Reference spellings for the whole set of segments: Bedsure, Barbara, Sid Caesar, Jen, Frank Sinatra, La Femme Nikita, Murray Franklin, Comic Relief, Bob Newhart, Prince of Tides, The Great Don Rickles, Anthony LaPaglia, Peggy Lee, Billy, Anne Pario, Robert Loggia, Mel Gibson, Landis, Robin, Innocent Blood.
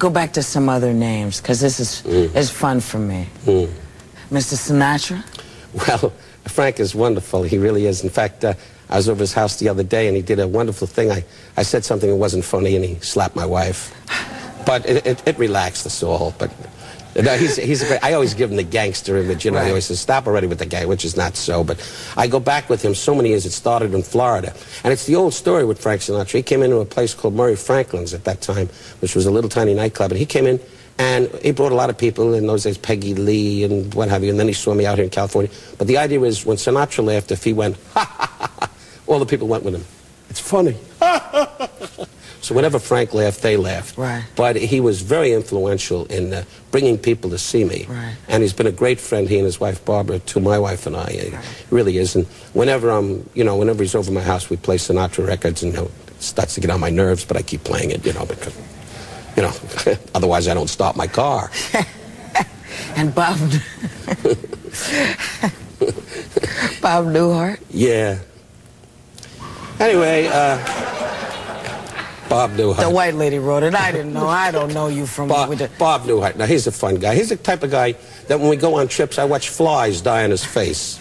go back to some other names, because this is fun for me. Mr. Sinatra? Well, Frank is wonderful. He really is. In fact, I was over his house the other day, and he did a wonderful thing. I said something that wasn't funny, and he slapped my wife. But it relaxed the soul. But no, he's a great. I always give him the gangster image. You know, right. He always says, "Stop already with the gang," which is not so. But I go back with him so many years. It started in Florida, and it's the old story with Frank Sinatra. He came into a place called Murray Franklin's at that time, which was a little tiny nightclub, and he came in. And he brought a lot of people in those days, Peggy Lee and what have you, and then he saw me out here in California. But the idea was when Sinatra laughed, if he went, ha, ha, ha, all the people went with him. It's funny. So whenever Frank laughed, they laughed. Right. But he was very influential in bringing people to see me. Right. And he's been a great friend, he and his wife, Barbara, to my wife and I. He really is. And whenever I'm, you know, whenever he's over my house, we play Sinatra records, and you know, it starts to get on my nerves, but I keep playing it, you know, because... You know, otherwise I don't start my car. And Bob Newhart? Yeah. Anyway, Bob Newhart. The white lady wrote it. I didn't know. I don't know you from... Bob Newhart. Now, he's a fun guy. He's the type of guy that when we go on trips, I watch flies die on his face.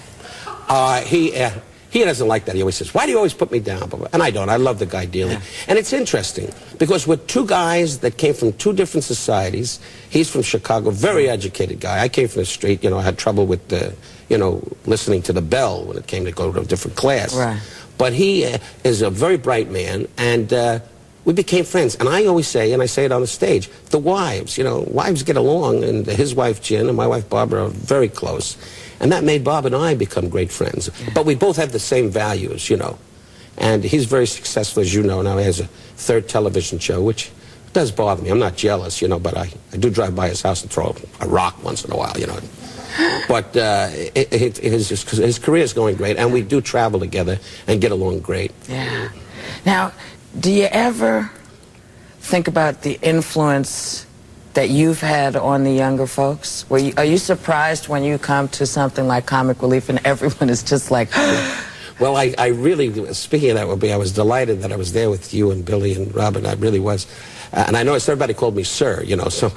He doesn't like that. He always says, "Why do you always put me down?" And I don't. I love the guy dearly. Yeah. And it's interesting because we're two guys that came from two different societies. He's from Chicago, very educated guy. I came from the street. You know, I had trouble with the, you know, listening to the bell when it came to go to a different class. Right. But he is a very bright man, and we became friends. And I always say, and I say it on the stage, the wives, you know, wives get along, and his wife Jen and my wife Barbara are very close. And that made Bob and I become great friends. Yeah. But we both have the same values, you know. And he's very successful, as you know. Now he has a third television show, which does bother me. I'm not jealous, you know, but I do drive by his house and throw a rock once in a while, you know. But his career is going great, and we do travel together and get along great. Yeah. Now, do you ever think about the influence that you've had on the younger folks? Are you surprised when you come to something like Comic Relief and everyone is just like... Well, I really, speaking of that, I was delighted that I was there with you and Billy and Robin. I really was. And I noticed everybody called me sir, you know, so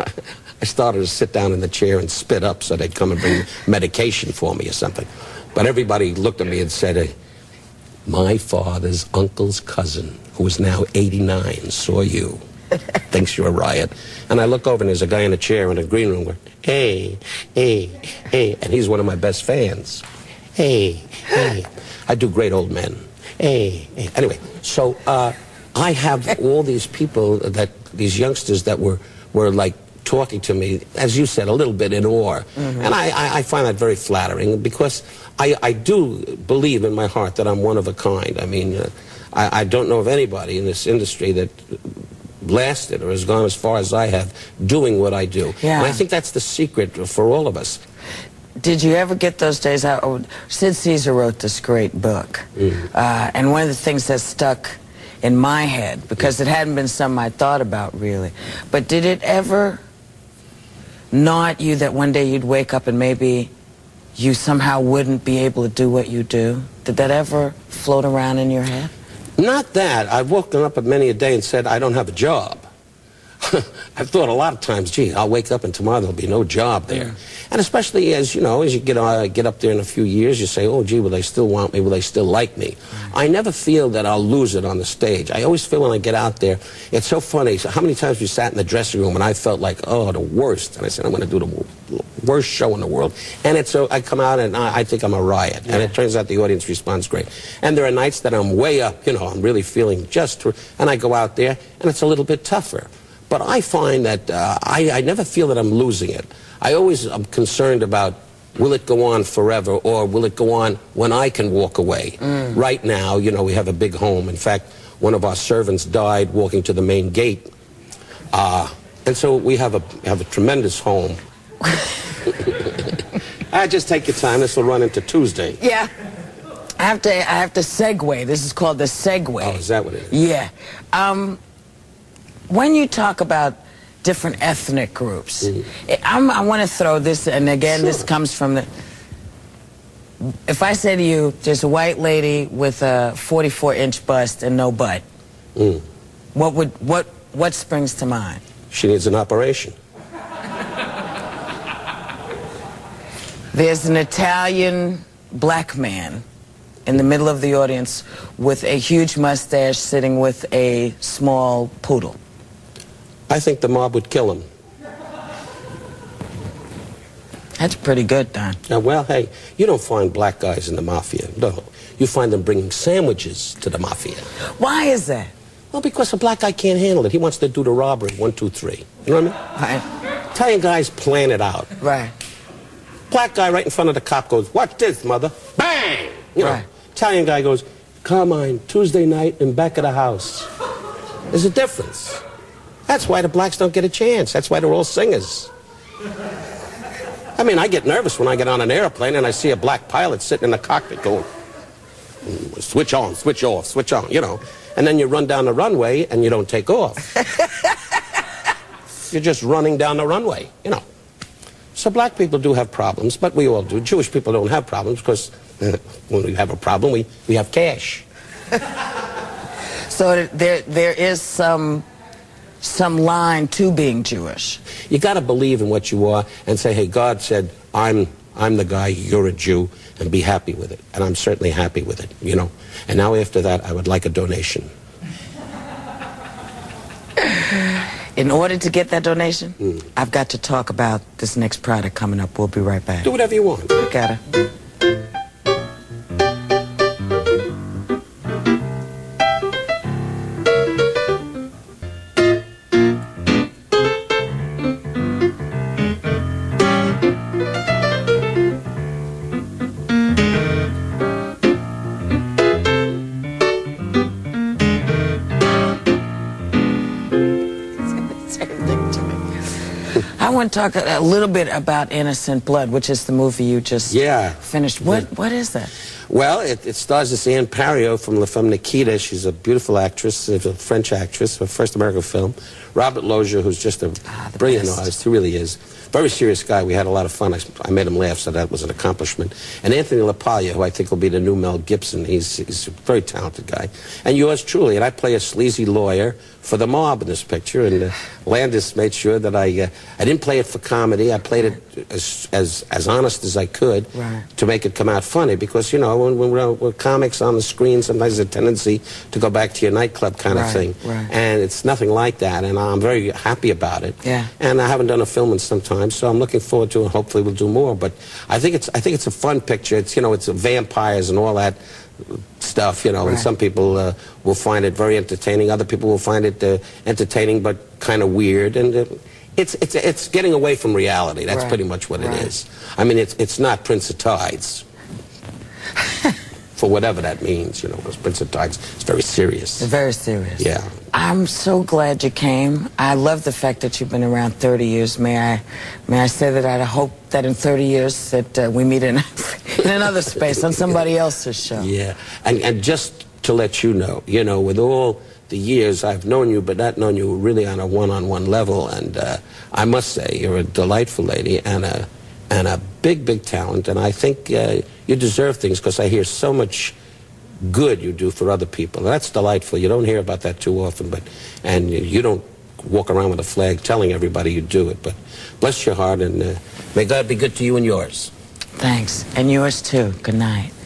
I started to sit down in the chair and spit up so they'd come and bring medication for me or something. But everybody looked at me and said, my father's uncle's cousin, who is now 89, saw you. Thinks you're a riot. And I look over and there's a guy in a chair in a green room going, "Hey, hey, hey." And he's one of my best fans. Hey, hey. I do great old men. Hey, hey. Anyway, so I have all these people, these youngsters that were like talking to me, as you said, a little bit in awe. And I find that very flattering because I do believe in my heart that I'm one of a kind. I mean, I don't know of anybody in this industry that... lasted or has gone as far as I have doing what I do. Yeah. And I think that's the secret for all of us. Did you ever get those days out? Oh, Sid Caesar wrote this great book. And one of the things that stuck in my head, because it hadn't been something I thought about really, but did it ever gnaw at you that one day you'd wake up and maybe you somehow wouldn't be able to do what you do? Did that ever float around in your head? Not that. I've woken up many a day and said, I don't have a job. I've thought a lot of times, gee, I'll wake up and tomorrow there'll be no job there. And especially as, you know, as you get up there in a few years, you say, oh, gee, will they still want me? Will they still like me? I never feel that I'll lose it on the stage. I always feel when I get out there, it's so funny. So how many times you sat in the dressing room and I felt like, oh, the worst. And I said, I'm going to do the worst show in the world. And it's so I come out and I think I'm a riot. Yeah. And it turns out the audience responds great. And there are nights that I'm way up, you know, I'm really feeling just, and I go out there and it's a little bit tougher. But I find that I never feel that I'm losing it. I always am concerned about, will it go on forever or will it go on when I can walk away? Right now, you know, we have a big home. In fact, one of our servants died walking to the main gate. And so we have a tremendous home. I just take your time. This will run into Tuesday. Yeah. I have to segue. This is called the segue. Oh, is that what it is? Yeah. When you talk about different ethnic groups, I want to throw this, and again, this comes from the... If I say to you, there's a white lady with a 44-inch bust and no butt, what springs to mind? She needs an operation. There's an Italian black man in the middle of the audience with a huge mustache sitting with a small poodle. I think the mob would kill him. That's pretty good, Don. Well, hey, you don't find black guys in the mafia, no. You find them bringing sandwiches to the mafia. Why is that? Well, because a black guy can't handle it. He wants to do the robbery, 1, 2, 3. You know what I mean? Right. Italian guys plan it out. Right. Black guy right in front of the cop goes, "Watch this, mother." Bang! You know, right. Italian guy goes, "Carmine, Tuesday night and back of the house." There's a difference. That's why the blacks don't get a chance. That's why they're all singers. I mean, I get nervous when I get on an airplane and I see a black pilot sitting in the cockpit going, "Switch on, switch off, switch on," you know. And then you run down the runway and you don't take off. You're just running down the runway, you know. So black people do have problems, but we all do. Jewish people don't have problems because when we have a problem, we have cash. So there is some line to being Jewish. You got to believe in what you are and say, "Hey, God said, I'm the guy, you're a Jew," and be happy with it. And I'm certainly happy with it, you know. And now after that, I would like a donation. In order to get that donation, I've got to talk about this next product coming up. We'll be right back. Do whatever you want. You gotta. Talk a little bit about Innocent Blood, which is the movie you just finished. What is that? Well, it stars this Anne Pario from La Femme Nikita. She's a beautiful actress, a French actress, her first American film. Robert Loggia, who's just a brilliant artist, he really is. Very serious guy. We had a lot of fun. I made him laugh, so that was an accomplishment. And Anthony LaPaglia, who I think will be the new Mel Gibson. He's a very talented guy. And yours truly. And I play a sleazy lawyer for the mob in this picture. And Landis made sure that I didn't play it for comedy. I played it as honest as I could to make it come out funny. Because, you know, when we're comics on the screen, sometimes there's a tendency to go back to your nightclub kind of thing. Right. And it's nothing like that. And I'm very happy about it. Yeah. And I haven't done a film in some time, so I'm looking forward to it. Hopefully we'll do more. But I think it's a fun picture. It's, you know, it's vampires and all that stuff, you know, and some people will find it very entertaining. Other people will find it entertaining but kind of weird. And it's getting away from reality. That's pretty much what it is. I mean, it's not Prince of Tides. For whatever that means, you know, because Prince of Tides is very serious. Very serious. Yeah. I'm so glad you came. I love the fact that you've been around 30 years. May I say that I hope that in 30 years that we meet in another space on somebody else's show. Yeah. And just to let you know, with all the years I've known you, but not known you really on a one-on-one level, and I must say you're a delightful lady and a big, big talent, and I think you deserve things because I hear so much good you do for other people. That's delightful. You don't hear about that too often, and you don't walk around with a flag telling everybody you do it. But bless your heart, and may God be good to you and yours. Thanks, and yours too. Good night.